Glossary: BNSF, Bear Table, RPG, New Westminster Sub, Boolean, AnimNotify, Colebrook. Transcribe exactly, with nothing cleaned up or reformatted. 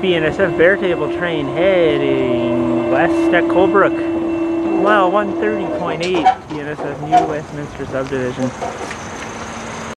B N S F Bear Table train heading west at Colebrook. Well, one thirty point eight B N S F New Westminster Subdivision.